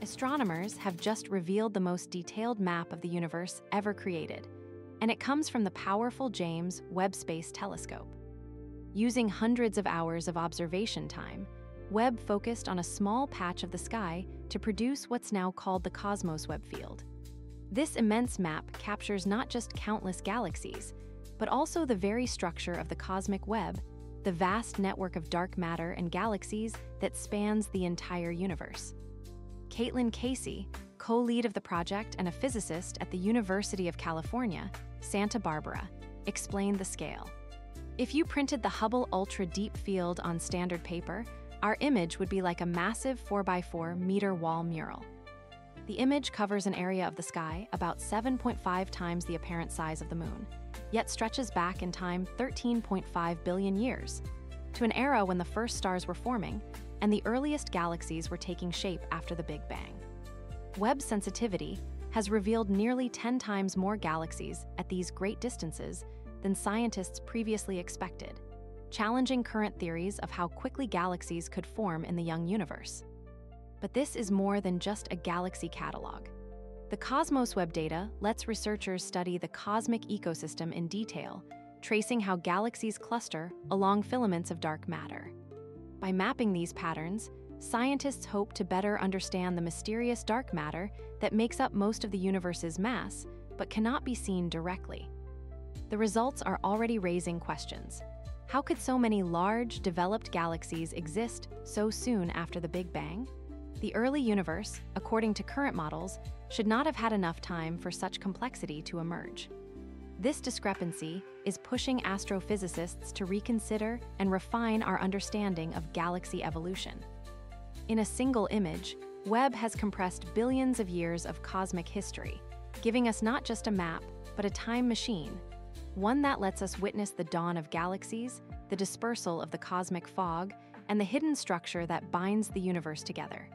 Astronomers have just revealed the most detailed map of the universe ever created, and it comes from the powerful James Webb Space Telescope. Using hundreds of hours of observation time, Webb focused on a small patch of the sky to produce what's now called the COSMOS-Web Field. This immense map captures not just countless galaxies, but also the very structure of the cosmic web, the vast network of dark matter and galaxies that spans the entire universe. Caitlin Casey, co-lead of the project and a physicist at the University of California, Santa Barbara, explained the scale. If you printed the Hubble Ultra Deep Field on standard paper, our image would be like a massive 4x4-meter wall mural. The image covers an area of the sky about 7.5 times the apparent size of the moon, yet stretches back in time 13.5 billion years, to an era when the first stars were forming and the earliest galaxies were taking shape after the Big Bang. Webb sensitivity has revealed nearly 10 times more galaxies at these great distances than scientists previously expected, challenging current theories of how quickly galaxies could form in the young universe. But this is more than just a galaxy catalog. The COSMOS-Web data lets researchers study the cosmic ecosystem in detail, tracing how galaxies cluster along filaments of dark matter. By mapping these patterns, scientists hope to better understand the mysterious dark matter that makes up most of the universe's mass, but cannot be seen directly. The results are already raising questions. How could so many large, developed galaxies exist so soon after the Big Bang? The early universe, according to current models, should not have had enough time for such complexity to emerge. This discrepancy is pushing astrophysicists to reconsider and refine our understanding of galaxy evolution. In a single image, Webb has compressed billions of years of cosmic history, giving us not just a map, but a time machine, one that lets us witness the dawn of galaxies, the dispersal of the cosmic fog, and the hidden structure that binds the universe together.